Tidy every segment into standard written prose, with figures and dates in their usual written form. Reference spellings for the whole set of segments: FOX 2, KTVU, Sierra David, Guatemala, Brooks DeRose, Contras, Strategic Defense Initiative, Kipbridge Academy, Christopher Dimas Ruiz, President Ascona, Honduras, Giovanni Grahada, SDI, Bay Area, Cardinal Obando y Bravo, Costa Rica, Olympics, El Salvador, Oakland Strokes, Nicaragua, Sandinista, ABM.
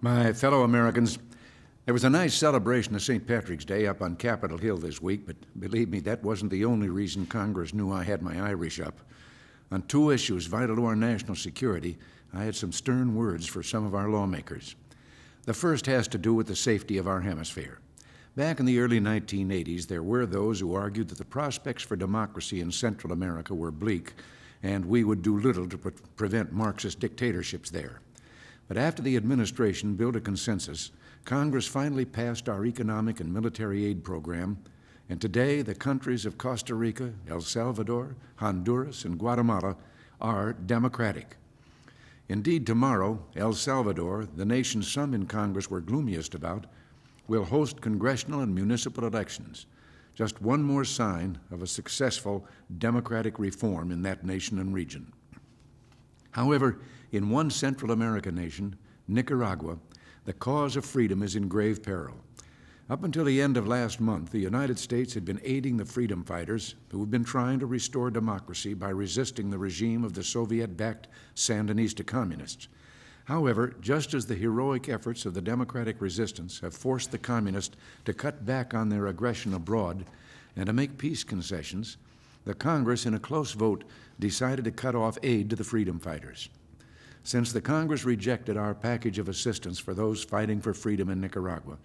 My fellow Americans, there was a nice celebration of St. Patrick's Day up on Capitol Hill this week, but believe me, that wasn't the only reason Congress knew I had my Irish up. On two issues vital to our national security, I had some stern words for some of our lawmakers. The first has to do with the safety of our hemisphere. Back in the early 1980s, there were those who argued that the prospects for democracy in Central America were bleak, and we would do little to prevent Marxist dictatorships there. But after the administration built a consensus, Congress finally passed our economic and military aid program, and today the countries of Costa Rica, El Salvador, Honduras, and Guatemala are democratic. Indeed, tomorrow, El Salvador, the nation some in Congress were gloomiest about, will host congressional and municipal elections. Just one more sign of a successful democratic reform in that nation and region. However, in one Central American nation, Nicaragua, the cause of freedom is in grave peril. Up until the end of last month, the United States had been aiding the freedom fighters who have been trying to restore democracy by resisting the regime of the Soviet-backed Sandinista communists. However, just as the heroic efforts of the democratic resistance have forced the communists to cut back on their aggression abroad and to make peace concessions, the Congress, in a close vote, decided to cut off aid to the freedom fighters. Since the Congress rejected our package of assistance for those fighting for freedom in Nicaragua,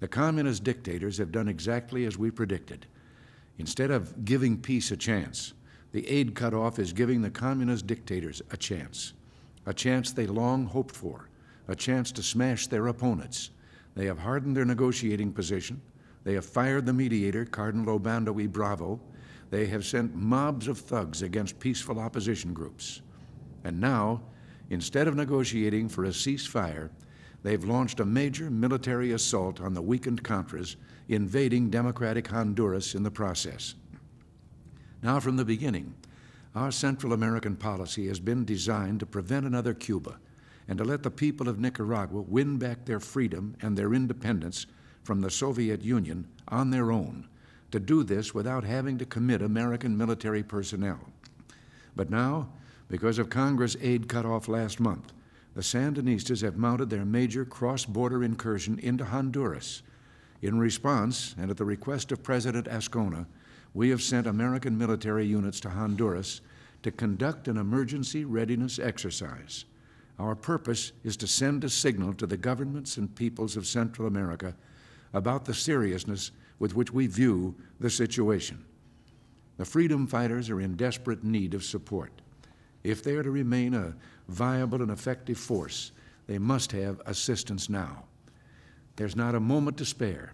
the communist dictators have done exactly as we predicted. Instead of giving peace a chance, the aid cutoff is giving the communist dictators a chance they long hoped for, a chance to smash their opponents. They have hardened their negotiating position. They have fired the mediator, Cardinal Obando y Bravo. They have sent mobs of thugs against peaceful opposition groups. And now, instead of negotiating for a ceasefire, they've launched a major military assault on the weakened Contras, invading democratic Honduras in the process. Now, from the beginning, our Central American policy has been designed to prevent another Cuba and to let the people of Nicaragua win back their freedom and their independence from the Soviet Union on their own, to do this without having to commit American military personnel. But now, because of Congress' aid cutoff last month, the Sandinistas have mounted their major cross-border incursion into Honduras. In response, and at the request of President Ascona, we have sent American military units to Honduras to conduct an emergency readiness exercise. Our purpose is to send a signal to the governments and peoples of Central America about the seriousness with which we view the situation. The freedom fighters are in desperate need of support. If they are to remain a viable and effective force, they must have assistance now. There's not a moment to spare.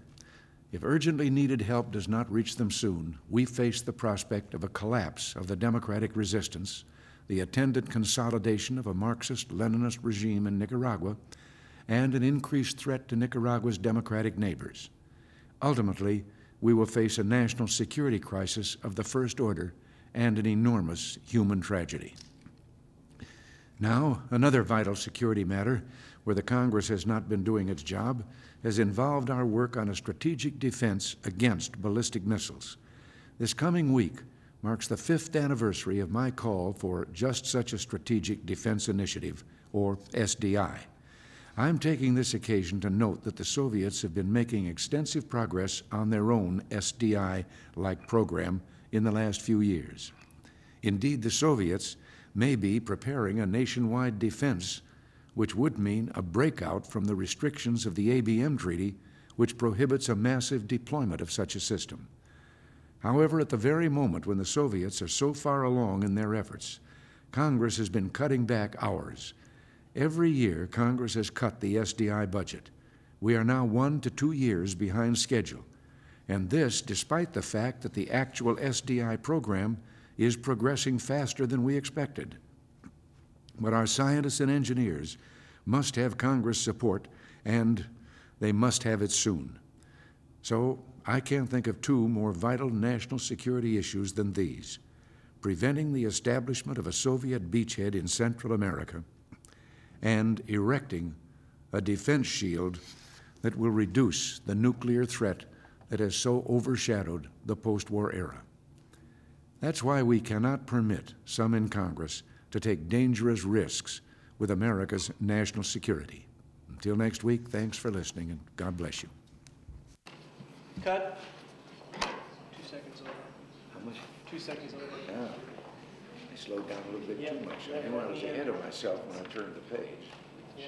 If urgently needed help does not reach them soon, we face the prospect of a collapse of the democratic resistance, the attendant consolidation of a Marxist-Leninist regime in Nicaragua, and an increased threat to Nicaragua's democratic neighbors. Ultimately, we will face a national security crisis of the first order and an enormous human tragedy. Now, another vital security matter, where the Congress has not been doing its job, has involved our work on a strategic defense against ballistic missiles. This coming week marks the 5th anniversary of my call for just such a Strategic Defense Initiative, or SDI. I'm taking this occasion to note that the Soviets have been making extensive progress on their own SDI-like program in the last few years. Indeed, the Soviets may be preparing a nationwide defense, which would mean a breakout from the restrictions of the ABM Treaty, which prohibits a massive deployment of such a system. However, at the very moment when the Soviets are so far along in their efforts, Congress has been cutting back ours. Every year, Congress has cut the SDI budget. We are now 1 to 2 years behind schedule, and this despite the fact that the actual SDI program is progressing faster than we expected. But our scientists and engineers must have Congress' support, and they must have it soon. So I can't think of two more vital national security issues than these: preventing the establishment of a Soviet beachhead in Central America and erecting a defense shield that will reduce the nuclear threat that has so overshadowed the post-war era. That's why we cannot permit some in Congress to take dangerous risks with America's national security. Till next week, thanks for listening, and God bless you. Cut. 2 seconds over. How much? 2 seconds over. Yeah. I slowed down a little bit too much. I knew I was ahead of myself when I turned the page. Yeah.